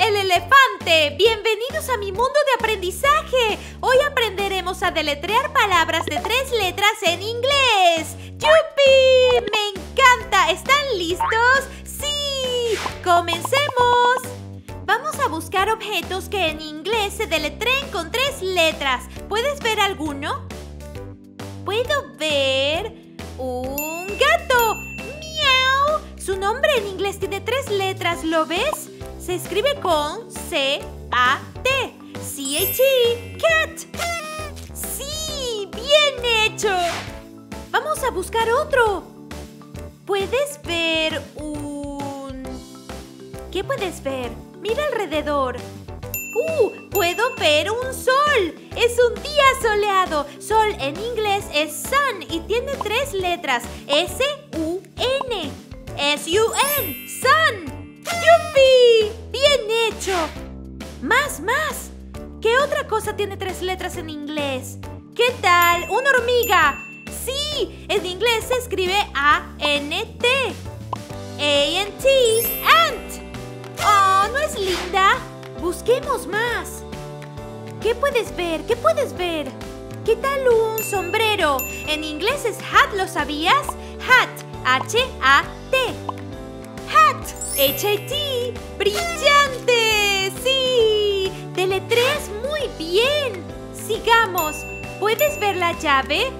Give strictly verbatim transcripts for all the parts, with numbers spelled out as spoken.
el Elefante! ¡Bienvenidos a mi mundo de aprendizaje! Hoy aprenderemos a deletrear palabras de tres letras en inglés. ¡Yupi! ¡Me encanta! ¿Están listos? ¡Sí! ¡Comencemos! Vamos a buscar objetos que en inglés se deletreen con tres letras. ¿Puedes ver alguno? Puedo ver un gato. ¡Miau! Su nombre en inglés tiene tres letras, ¿lo ves? Se escribe con C A T. C H E. Cat. ¡Sí! ¡Bien hecho! Vamos a buscar otro. ¿Puedes ver un...? ¿Qué puedes ver? Mira alrededor. ¡Uh! ¡Puedo ver un sol! ¡Es un día soleado! Sol en inglés es sun y tiene tres letras. S U N. S U N. Sun. ¡Yupi! ¡Bien hecho! ¡Más, más! ¿Qué otra cosa tiene tres letras en inglés? ¿Qué tal? ¡Una hormiga! ¡Sí! En inglés se escribe A N T. A N T. Ant. ¡Oh, no es linda! ¡Busquemos más! ¿Qué puedes ver? ¿Qué puedes ver? ¿Qué tal un sombrero? En inglés es hat, ¿lo sabías? Hat. H A T. Hat. H A T. ¡Brillante! ¡Sí! ¡Deletreas muy bien! ¡Sigamos! ¿Puedes ver la llave?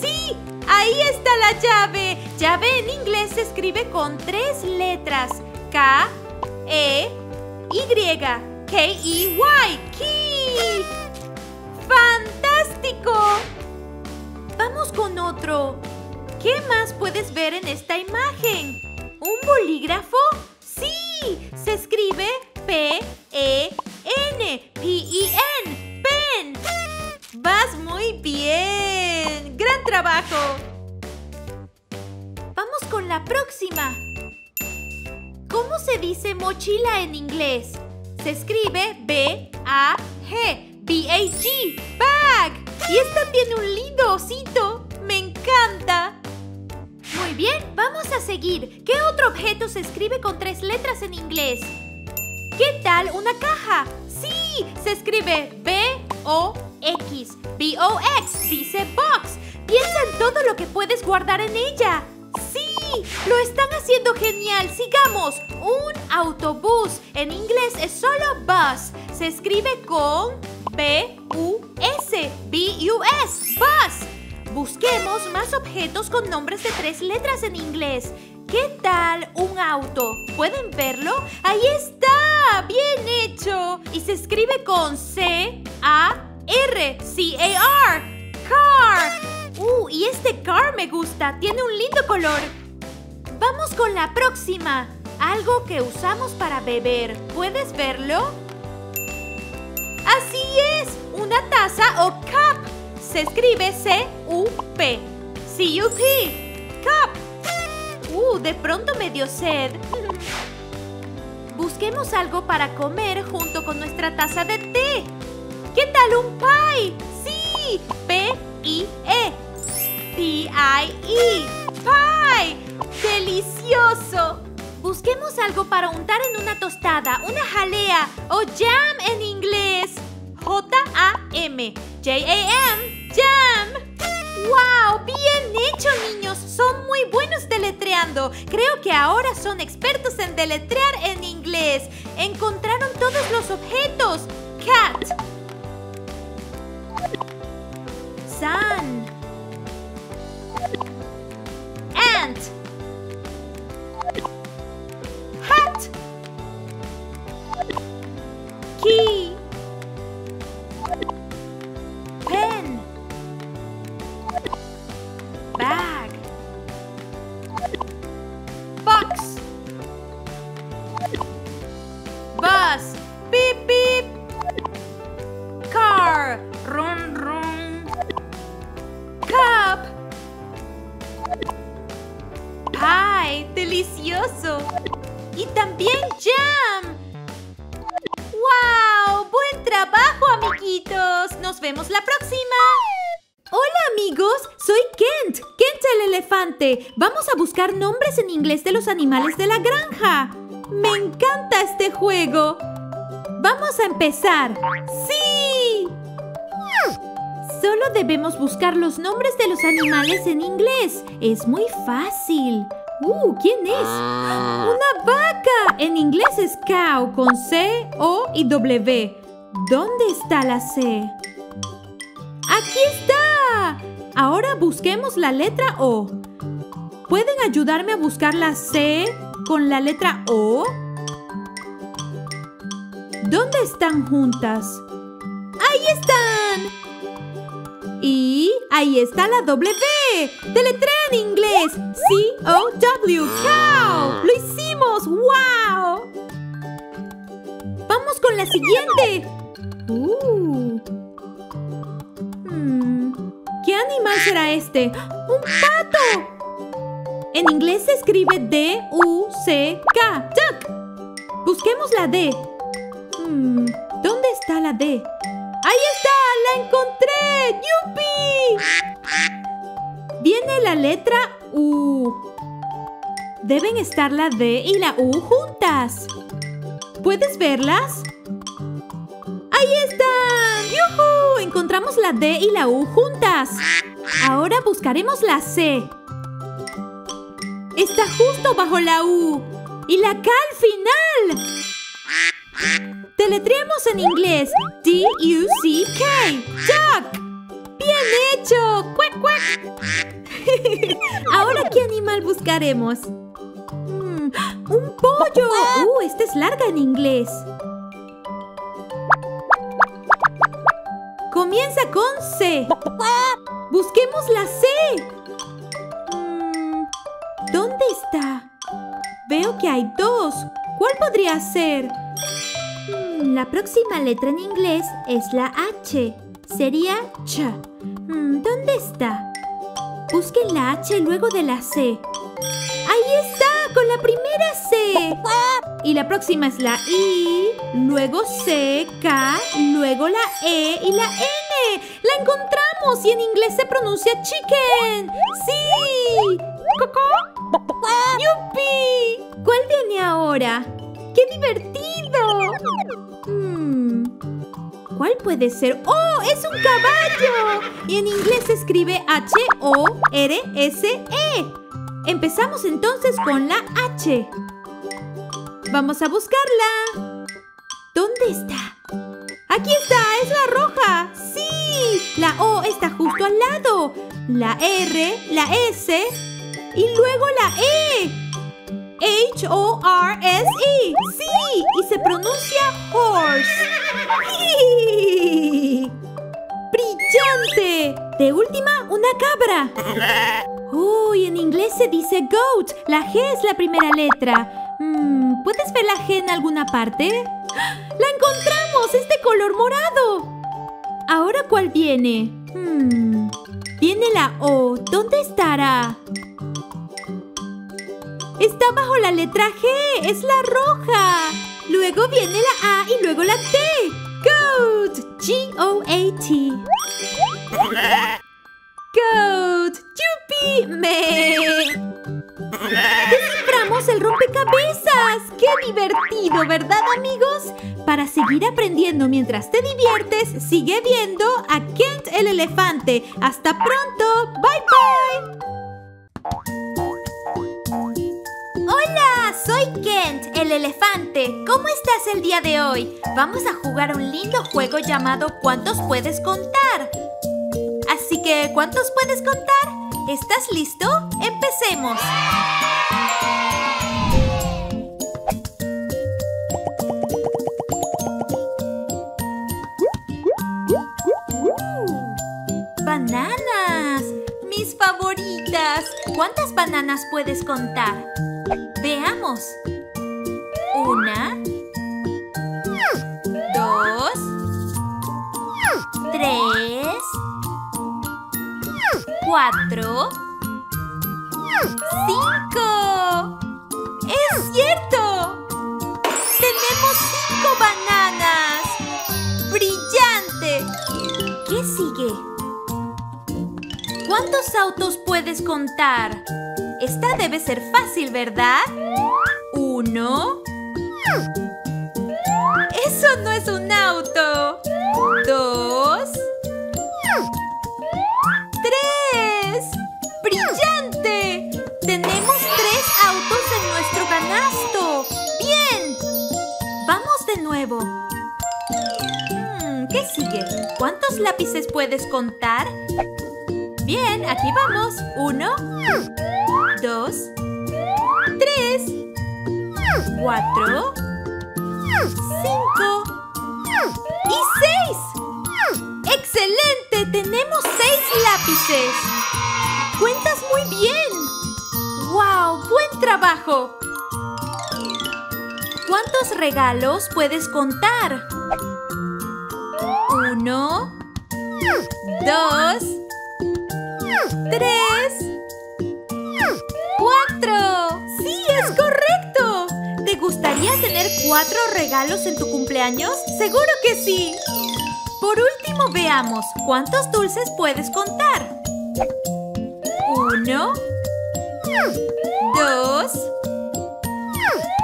¡Sí! ¡Ahí está la llave! Llave en inglés se escribe con tres letras. K E Y. K E Y. Key. ¡Fantástico! Vamos con otro. ¿Qué más puedes ver en esta imagen? ¿Un bolígrafo? ¡Sí! Se escribe P E N. P E N. Pen. ¡Vas muy bien! ¡Gran trabajo! Vamos con la próxima. ¿Cómo se dice mochila en inglés? Se escribe B A G. B A G. Bag. Y esta tiene un lindo osito. ¡Me encanta! Muy bien, vamos a seguir. ¿Qué otro objeto se escribe con tres letras en inglés? ¿Qué tal una caja? ¡Sí! Se escribe B O X. B O X. Dice box. Piensa en todo lo que puedes guardar en ella. ¡Sí! ¡Lo están haciendo genial! ¡Sigamos! Un autobús. En inglés es solo bus. Se escribe con B U S. B U S. Bus. Busquemos más objetos con nombres de tres letras en inglés. ¿Qué tal un auto? ¿Pueden verlo? ¡Ahí está! ¡Bien hecho! Y se escribe con C A R. C A R. Car. ¡Uh! Y este car me gusta. Tiene un lindo color. Vamos con la próxima. Algo que usamos para beber. ¿Puedes verlo? ¡Así es! Una taza o cup. Se escribe C U P. C U P. Cup. Uh, de pronto me dio sed. Busquemos algo para comer junto con nuestra taza de té. ¿Qué tal un pie? ¡Sí! P I E. P I E. Pie. ¡Delicioso! Busquemos algo para untar en una tostada, una jalea o jam en inglés. J A M. J A M. Jam. ¡Wow! ¡Bien hecho, niños! Son muy buenos deletreando. Creo que ahora son expertos en deletrear en inglés. Encontraron todos los objetos. Cat. Sun. Ant. Hat. Key. Y también jam. ¡Wow! ¡Buen trabajo, amiguitos! ¡Nos vemos la próxima! Hola, amigos. Soy Kent. Kent el Elefante. Vamos a buscar nombres en inglés de los animales de la granja. ¡Me encanta este juego! ¡Vamos a empezar! ¡Sí! Solo debemos buscar los nombres de los animales en inglés. ¡Es muy fácil! ¡Uh! ¿Quién es? ¡Una vaca! En inglés es cow con C, O y W. ¿Dónde está la C? ¡Aquí está! Ahora busquemos la letra O. ¿Pueden ayudarme a buscar la C con la letra O? ¿Dónde están juntas? ¡Ahí están! Y ahí está la W. ¡Deletrea en inglés! C O W. ¡Cow! ¡Lo hicimos! ¡Wow! ¡Vamos con la siguiente! Uh. Hmm. ¿Qué animal será este? ¡Un pato! En inglés se escribe D U C K. ¡Duck! Busquemos la D. Hmm, ¿dónde está la D? ¡Ahí está! ¡La encontré! ¡Yupi! Viene la letra U. Deben estar la D y la U juntas. ¿Puedes verlas? ¡Ahí están! ¡Yuhu! Encontramos la D y la U juntas. Ahora buscaremos la C. Está justo bajo la U. ¡Y la K al final! Deletreamos en inglés. D U C K. ¡Duck! ¡Bien hecho! ¡Cuac, cuac! Ahora, ¿qué animal buscaremos? Hmm, ¡un pollo! ¡Uh! Esta es larga en inglés. Comienza con C. Busquemos la C. ¿Dónde está? Veo que hay dos. ¿Cuál podría ser? Hmm, la próxima letra en inglés es la H. Sería Ch. Hmm, ¿dónde está? Busquen la H luego de la C. ¡Ahí está! ¡Con la primera C! Y la próxima es la I, luego C, K, luego la E y la N. ¡La encontramos! Y en inglés se pronuncia chicken. ¡Sí! ¡Cocó! ¡Yupi! ¿Cuál viene ahora? ¡Qué divertido! Hmm. ¿Cuál puede ser? ¡Oh! ¡Es un caballo! Y en inglés se escribe H O R S E. Empezamos entonces con la H. ¡Vamos a buscarla! ¿Dónde está? ¡Aquí está! ¡Es la roja! ¡Sí! La O está justo al lado. La R, la S... Y luego la E. H O R S E. Sí. Y se pronuncia horse. ¡Brillante! De última, una cabra. Uy, oh, en inglés se dice goat. La G es la primera letra. Hmm, ¿puedes ver la G en alguna parte? ¡La encontramos! ¡Es de color morado! ¿Ahora cuál viene? Hmm, viene la O. ¿Dónde estará? Está bajo la letra G. ¡Es la roja! Luego viene la A y luego la T. ¡Goat! G O A T. ¡Goat! ¡Yupi! ¡Me! ¡Desciframos el rompecabezas! ¡Qué divertido! ¿Verdad, amigos? Para seguir aprendiendo mientras te diviertes, sigue viendo a Kent el Elefante. ¡Hasta pronto! ¡Bye, bye! ¡Hola! Soy Kent, el elefante. ¿Cómo estás el día de hoy? Vamos a jugar un lindo juego llamado ¿Cuántos puedes contar? Así que, ¿cuántos puedes contar? ¿Estás listo? ¡Empecemos! ¡Bananas! ¡Mis favoritas! ¿Cuántas bananas puedes contar? Veamos. Una, dos, tres, cuatro, cinco. ¡Es cierto! ¡Tenemos cinco bananas! ¡Brillante! ¿Qué sigue? ¿Cuántos autos puedes contar? Esta debe ser fácil, ¿verdad? Uno. ¡Eso ¡Eso no es un auto! ¡Dos! ¡Tres! ¡Brillante! ¡Tenemos tres autos en nuestro canasto! ¡Bien! ¡Vamos de nuevo! Hmm, ¿qué sigue? ¿Cuántos lápices puedes contar? Bien, aquí vamos. Uno, dos, tres, cuatro, cinco y seis. ¡Excelente! ¡Tenemos seis lápices! ¡Cuentas muy bien! ¡Wow! ¡Buen trabajo! ¿Cuántos regalos puedes contar? Uno, dos, ¡tres! ¡Cuatro! ¡Sí, es correcto! ¿Te gustaría tener cuatro regalos en tu cumpleaños? ¡Seguro que sí! Por último, veamos. ¿Cuántos dulces puedes contar? Uno. Dos.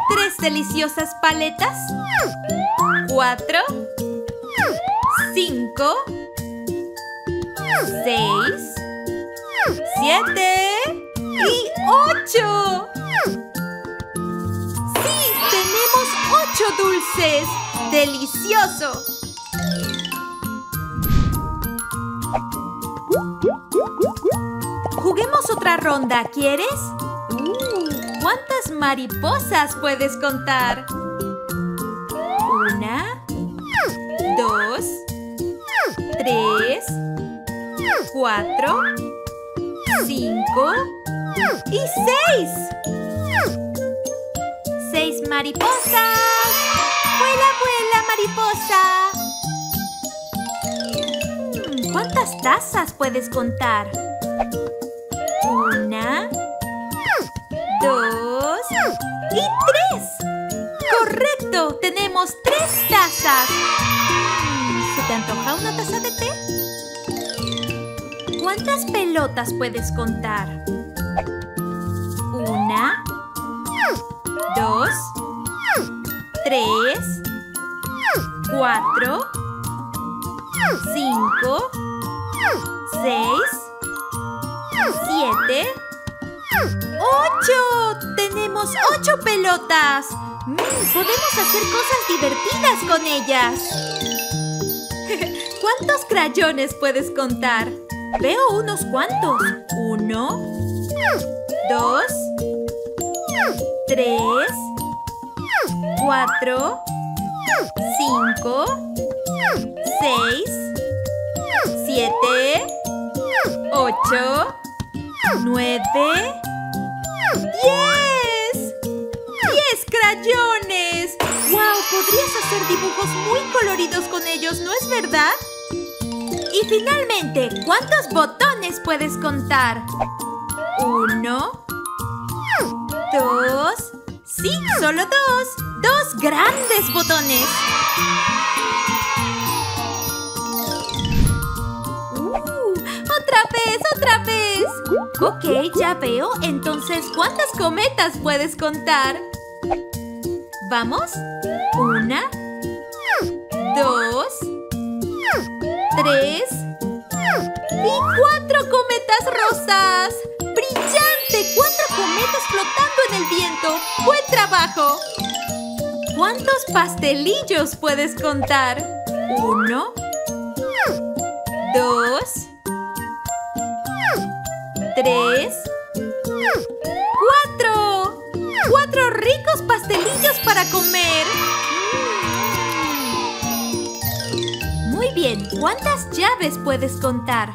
Tres deliciosas paletas. Cuatro. Cinco. Seis. ¡Siete! ¡Y ocho! ¡Sí! ¡Tenemos ocho dulces! ¡Delicioso! Juguemos otra ronda, ¿quieres? ¿Cuántas mariposas puedes contar? Una, dos, tres, cuatro, cinco y seis. Seis mariposas. ¡Vuela, vuela, mariposa! ¿Cuántas tazas puedes contar? Una, dos y tres. ¡Correcto! Tenemos tres tazas. ¿Se te antoja una taza de té? ¿Cuántas pelotas puedes contar? Una, dos, tres, cuatro, cinco, seis, siete, ocho. ¡Tenemos ocho pelotas! ¡Mmm! ¡Podemos hacer cosas divertidas con ellas! ¿Cuántos crayones puedes contar? Veo unos cuantos. Uno, dos, tres, cuatro, cinco, seis, siete, ocho, nueve, diez. ¡Diez crayones! ¡Wow! Podrías hacer dibujos muy coloridos con ellos, ¿no es verdad? Y finalmente, ¿cuántos botones puedes contar? Uno, dos, sí, solo dos, dos grandes botones. Uh, ¡Otra vez, otra vez! Ok, ya veo. Entonces, ¿cuántas cometas puedes contar? ¿Vamos? Una, dos, tres y cuatro cometas rosas. ¡Brillante! Cuatro cometas flotando en el viento. ¡Buen trabajo! ¿Cuántos pastelillos puedes contar? Uno, dos, tres, cuatro. ¡Cuatro ricos pastelillos para comer! Muy bien, ¿cuántas llaves puedes contar?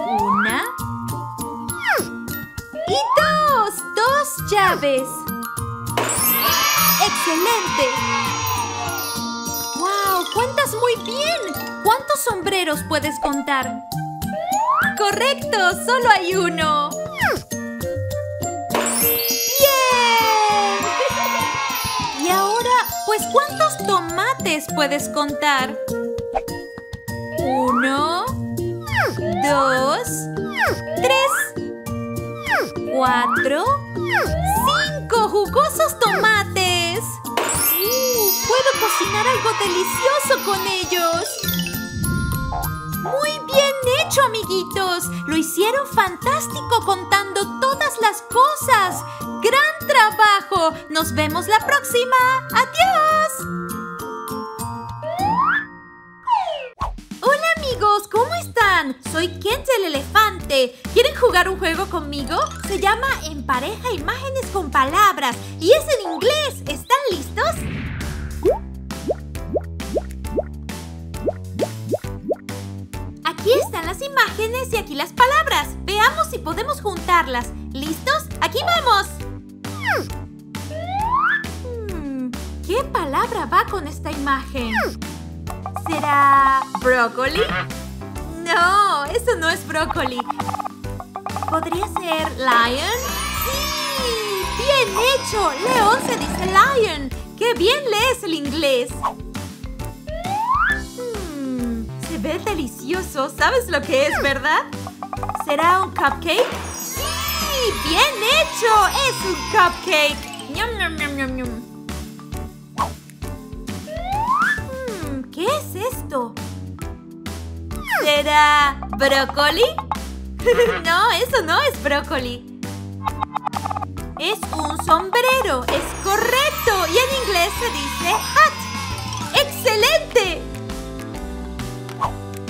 Una y dos, dos llaves. ¡Excelente! ¡Wow! ¡Cuentas muy bien! ¿Cuántos sombreros puedes contar? ¡Correcto! ¡Solo hay uno! ¡Bien! Y ahora, pues, ¿cuántos tomates puedes contar? Uno, dos, tres, cuatro, cinco jugosos tomates. Uh, ¿Puedo cocinar algo delicioso con ellos. ¡Muy bien hecho, amiguitos! Lo hicieron fantástico contando todas las cosas. ¡Gran trabajo! ¡Nos vemos la próxima! ¡Adiós! ¡Hola, amigos! ¿Cómo están? Soy Kent el Elefante. ¿Quieren jugar un juego conmigo? Se llama Empareja Imágenes con Palabras y es en inglés. ¿Están listos? Aquí están las imágenes y aquí las palabras. Veamos si podemos juntarlas. ¿Listos? ¡Aquí vamos! Hmm, ¿qué palabra va con esta imagen? ¿Será brócoli? No, eso no es brócoli. ¿Podría ser lion? ¡Sí! ¡Bien hecho! León se dice lion. ¡Qué bien lees el inglés! ¡Es delicioso! ¿Sabes lo que es, verdad? ¿Será un cupcake? ¡Sí! ¡Bien hecho! ¡Es un cupcake! ¡Yum, yum, yum, yum, yum! Mm, ¿qué es esto? ¿Será brócoli? No, eso no es brócoli. Es un sombrero. ¡Es correcto! Y en inglés se dice hat. ¡Excelente!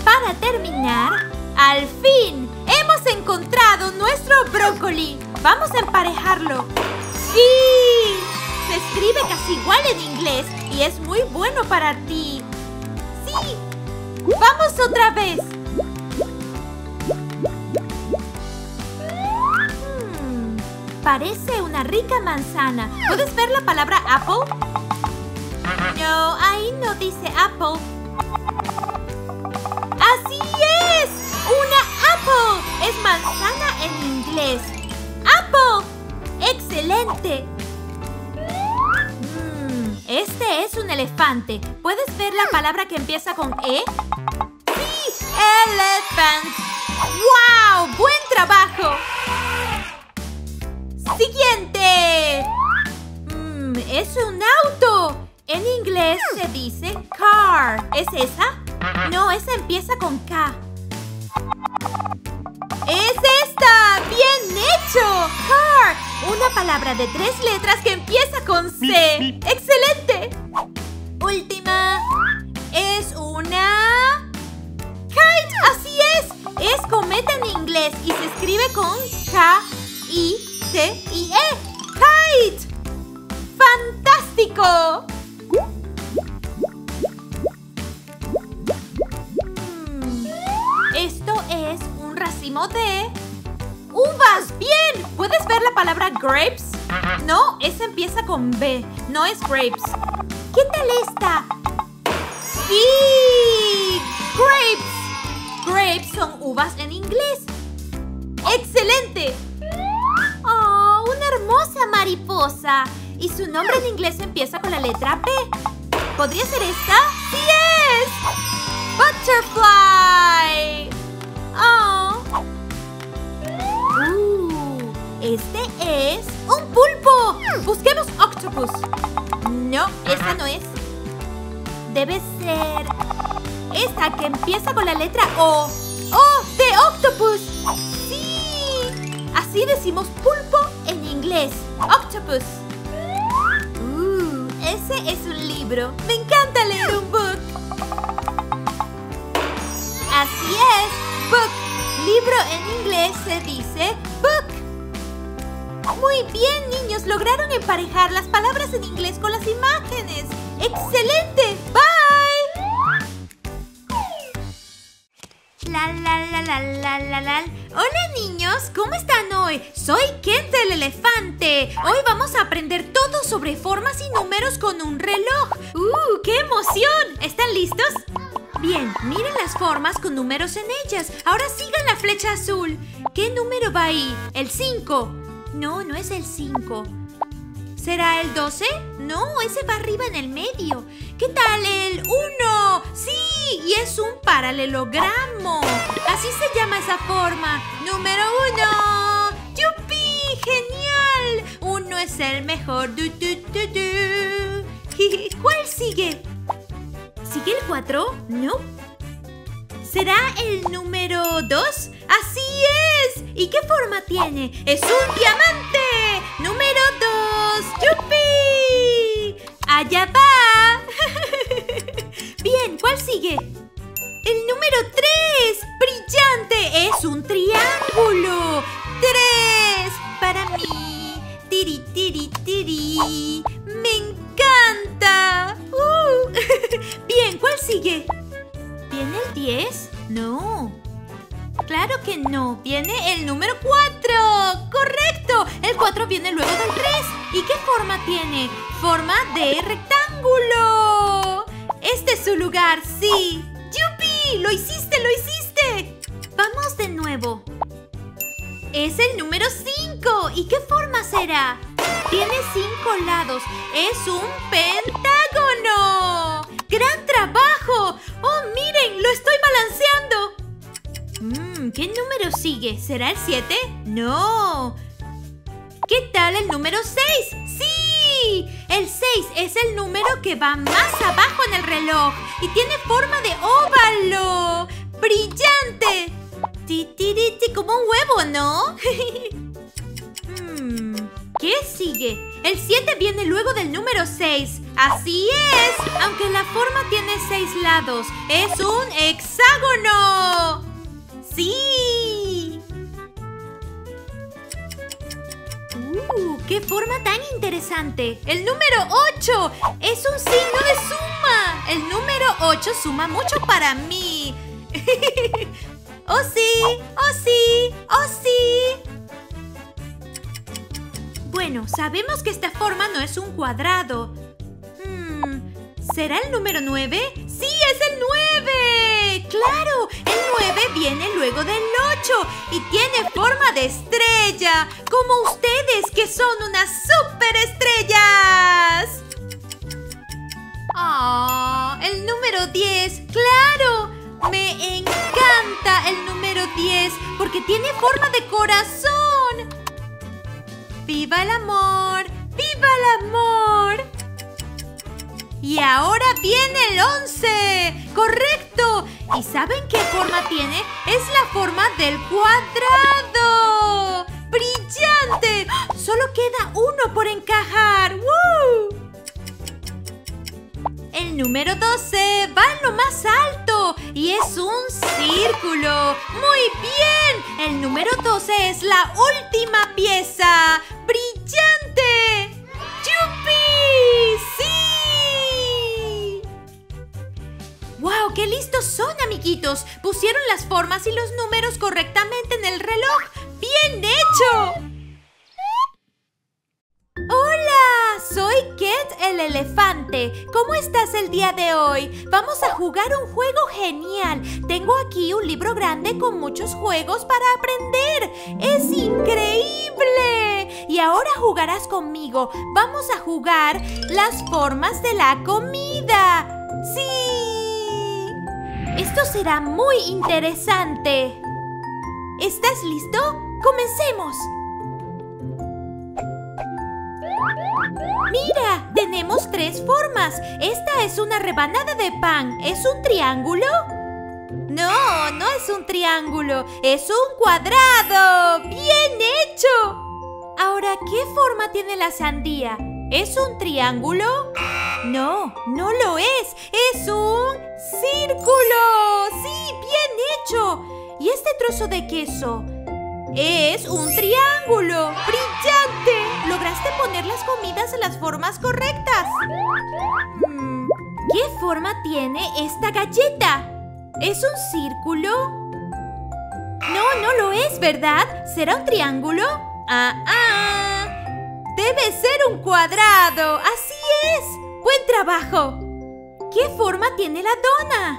Para terminar, ¡al fin! ¡Hemos encontrado nuestro brócoli! ¡Vamos a emparejarlo! ¡Sí! Se escribe casi igual en inglés y es muy bueno para ti. ¡Sí! ¡Vamos otra vez! Hmm, parece una rica manzana. ¿Puedes ver la palabra apple? No, ahí no dice apple. ¡Así es! ¡Una apple! Es manzana en inglés. ¡Apple! ¡Excelente! Mm, este es un elefante. ¿Puedes ver la palabra que empieza con E? ¡Sí! ¡Elephant! ¡Wow! ¡Buen trabajo! ¡Siguiente! Mm, es un auto. En inglés se dice car. ¿Es esa? No, esa empieza con K. ¡Es esta! ¡Bien hecho! ¡Car! Una palabra de tres letras que empieza con C. ¡Excelente! Última. Es una... ¡kite! ¡Así es! Es cometa en inglés y se escribe con K I T I E. ¡Kite! ¡Fantástico! Es un racimo de uvas. ¡Bien! ¿Puedes ver la palabra grapes? No, esa empieza con B. No es grapes. ¿Qué tal esta? ¡Sí! ¡Grapes! Grapes son uvas en inglés. ¡Excelente! ¡Oh, una hermosa mariposa! Y su nombre en inglés empieza con la letra P. ¿Podría ser esta? ¡Sí es! ¡Butterfly! Oh. Uh, este es un pulpo. Busquemos octopus. No, esta no es. Debe ser esta que empieza con la letra O. ¡Oh, de octopus! ¡Sí! Así decimos pulpo en inglés. Octopus. Uh, ese es un libro. Me encanta leer un book. Así es. Book. Libro en inglés se dice book. Muy bien, niños. Lograron emparejar las palabras en inglés con las imágenes. ¡Excelente! ¡Bye! La, la, la, la, la, la, la. Hola, niños. ¿Cómo están hoy? Soy Kent el Elefante. Hoy vamos a aprender todo sobre formas y números con un reloj. ¡Uh! ¡Qué emoción! ¿Están listos? Bien, miren las formas con números en ellas. Ahora sigan la flecha azul. ¿Qué número va ahí? ¿El cinco? No, no es el cinco. ¿Será el doce? No, ese va arriba en el medio. ¿Qué tal el uno? ¡Sí! Y es un paralelogramo. Así se llama esa forma. ¡Número uno! ¡Yupi! ¡Genial! Uno es el mejor. Du, du, du, du. ¿Cuál sigue? ¿Sigue el cuatro? No. ¿Será el número dos? ¡Así es! ¿Y qué forma tiene? ¡Es un diamante! ¡Número dos! ¡Yupi! ¡Allá va! Bien, ¿cuál sigue? ¡El número tres! ¡Brillante! ¡Es un triángulo! ¡Tres! Para mí. ¡Tiri, tiri, tiri! ¡Me encanta! Uh. Bien, ¿cuál sigue? ¿Viene el diez? No. Claro que no. Viene el número cuatro. ¡Correcto! El cuatro viene luego del tres. ¿Y qué forma tiene? Forma de rectángulo. Este es su lugar, sí. ¡Yupi! ¡Lo hiciste, lo hiciste! Vamos de nuevo. Es el número cinco. ¿Y qué forma será? Tiene cinco lados. Es un pentágono. ¡Gran trabajo! ¡Oh, miren! ¡Lo estoy balanceando! Mmm, ¿qué número sigue? ¿Será el siete? ¡No! ¿Qué tal el número seis? ¡Sí! El seis es el número que va más abajo en el reloj y tiene forma de óvalo. ¡Brillante! Titiriti, como un huevo, ¿no? hmm, ¿qué sigue? El siete viene luego del número seis. ¡Así es! Aunque la forma tiene seis lados, es un hexágono. ¡Sí! ¡Uh! ¡Qué forma tan interesante! ¡El número ocho! ¡Es un signo de suma! El número ocho suma mucho para mí. ¡Oh sí! ¡Oh sí! ¡Oh sí! Bueno, sabemos que esta forma no es un cuadrado. Hmm, ¿será el número nueve? ¡Sí, es el nueve! ¡Claro! El nueve viene luego del ocho y tiene forma de estrella. ¡Como ustedes que son unas superestrellas! ¡Oh! El número diez. ¡Claro! Me encanta el número diez porque tiene forma de corazón. ¡Viva el amor! ¡Viva el amor! Y ahora viene el once. ¡Correcto! ¿Y saben qué forma tiene? Es la forma del cuadrado. ¡Brillante! Solo queda uno por encajar. ¡Woo! El número doce va en lo más alto y es un círculo. ¡Muy bien! El número doce es la última pieza. ¡Brillante! ¡Yupi! ¡Sí! ¡Wow! ¡Qué listos son, amiguitos! Pusieron las formas y los números correctamente en el reloj. ¡Bien hecho! ¡Hola! Soy Kent el Elefante. ¿Cómo estás el día de hoy? Vamos a jugar un juego genial. Tengo aquí un libro grande con muchos juegos para aprender. ¡Es increíble! Y ahora jugarás conmigo. Vamos a jugar las formas de la comida. ¡Sí! Esto será muy interesante. ¿Estás listo? ¡Comencemos! ¡Mira! Tenemos tres formas. Esta es una rebanada de pan. ¿Es un triángulo? No, no es un triángulo. ¡Es un cuadrado! ¡Bien hecho! Ahora, ¿qué forma tiene la sandía? ¿Es un triángulo? No, no lo es. ¡Es un círculo! ¡Sí, bien hecho! ¿Y este trozo de queso? ¡Es un triángulo! ¡Brillante! ¿Lograste poner las comidas en las formas correctas? ¿Qué forma tiene esta galleta? ¿Es un círculo? No, no lo es, ¿verdad? ¿Será un triángulo? ¡Ah, ah! ¡Debe ser un cuadrado! ¡Así es! ¡Buen trabajo! ¿Qué forma tiene la dona?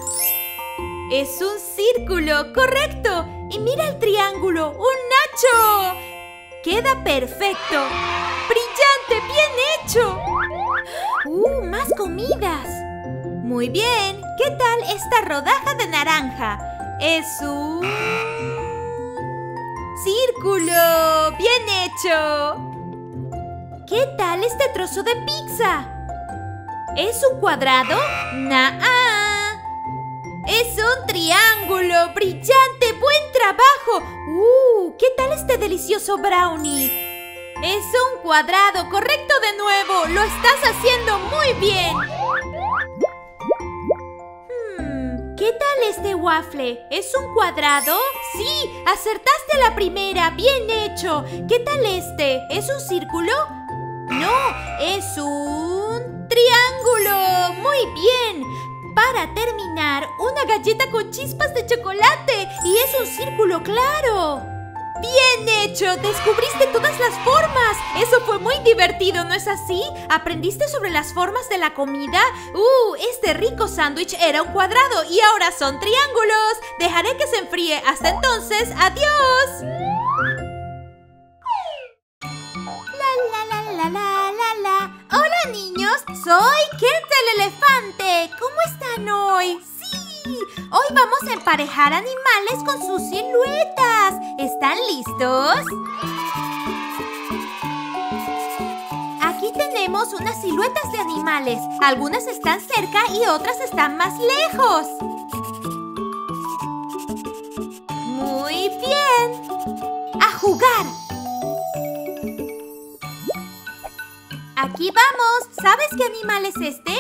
¡Es un círculo! ¡Correcto! Y mira el triángulo, ¡un nacho! ¡Queda perfecto! ¡Brillante! ¡Bien hecho! ¡Uh! ¡Más comidas! Muy bien, ¿qué tal esta rodaja de naranja? Es un... ¡círculo! ¡Bien hecho! ¿Qué tal este trozo de pizza? ¿Es un cuadrado? ¡Naa! ¡Es un triángulo! ¡Brillante! ¡Buen trabajo! ¡Uh! ¿Qué tal este delicioso brownie? ¡Es un cuadrado! ¡Correcto de nuevo! ¡Lo estás haciendo muy bien! Hmm, ¿qué tal este waffle? ¿Es un cuadrado? ¡Sí! ¡Acertaste a la primera! ¡Bien hecho! ¿Qué tal este? ¿Es un círculo? ¡No! ¡Es un triángulo! ¡Muy bien! Para terminar, una galleta con chispas de chocolate. Y es un círculo claro. ¡Bien hecho! ¡Descubriste todas las formas! ¡Eso fue muy divertido! ¿No es así? ¿Aprendiste sobre las formas de la comida? ¡Uh! Este rico sándwich era un cuadrado y ahora son triángulos. Dejaré que se enfríe. Hasta entonces, ¡adiós! La, la, la, la, la, la, la. Hola, niños. Soy Kent el Elefante. ¿Cómo están hoy? ¡Sí! Hoy vamos a emparejar animales con sus siluetas. ¿Están listos? Aquí tenemos unas siluetas de animales. Algunas están cerca y otras están más lejos. Muy bien. ¡A jugar! ¡Aquí vamos! ¿Sabes qué animal es este?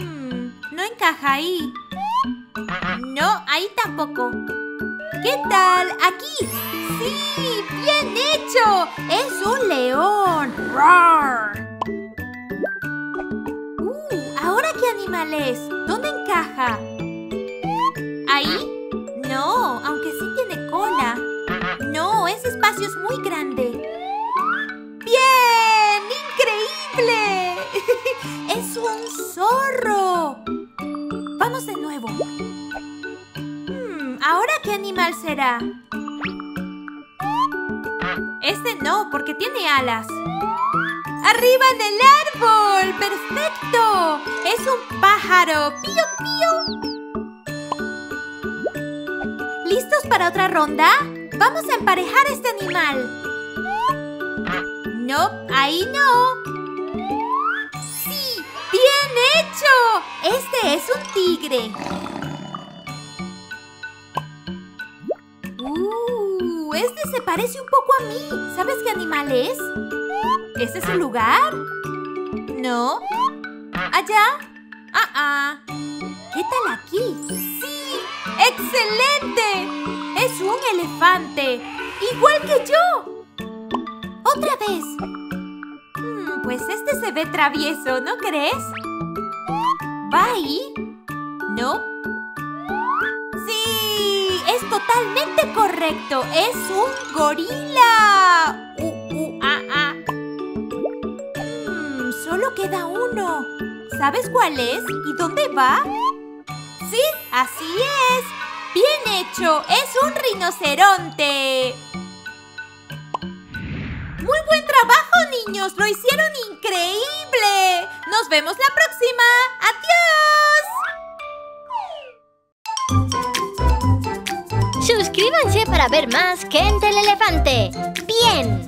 Hmm, no encaja ahí. No, ahí tampoco. ¿Qué tal? ¡Aquí! ¡Sí! ¡Bien hecho! ¡Es un león! ¡Roar! Uh, ¿ahora qué animal es? ¿Dónde encaja? ¿Ahí? No, aunque sí tiene cola. No, ese espacio es muy grande. ¡Bien! ¡Increíble! ¡Es un zorro! Vamos de nuevo. Hmm, ¿ahora qué animal será? Este no, porque tiene alas. ¡Arriba en el árbol! ¡Perfecto! ¡Es un pájaro! ¡Pío, pío! ¿Listos para otra ronda? ¡Vamos a emparejar este animal! No, ahí no. ¡Sí! ¡Bien hecho! Este es un tigre. ¡Uh! Este se parece un poco a mí. ¿Sabes qué animal es? ¿Este es el lugar? No. ¿Allá? ¡Ah, ah! ¿Qué tal aquí? ¡Sí! ¡Excelente! Es un elefante. ¡Igual que yo! ¡Otra vez! Hmm, pues este se ve travieso, ¿no crees? ¿Va ahí? ¿No? ¡Sí! ¡Es totalmente correcto! ¡Es un gorila! Uh, uh, ah, ah. Hmm, solo queda uno. ¿Sabes cuál es? ¿Y dónde va? ¡Sí! ¡Así es! ¡Bien hecho! ¡Es un rinoceronte! ¡Muy buen trabajo, niños! ¡Lo hicieron increíble! ¡Nos vemos la próxima! ¡Adiós! Suscríbanse para ver más Kent el Elefante. ¡Bien!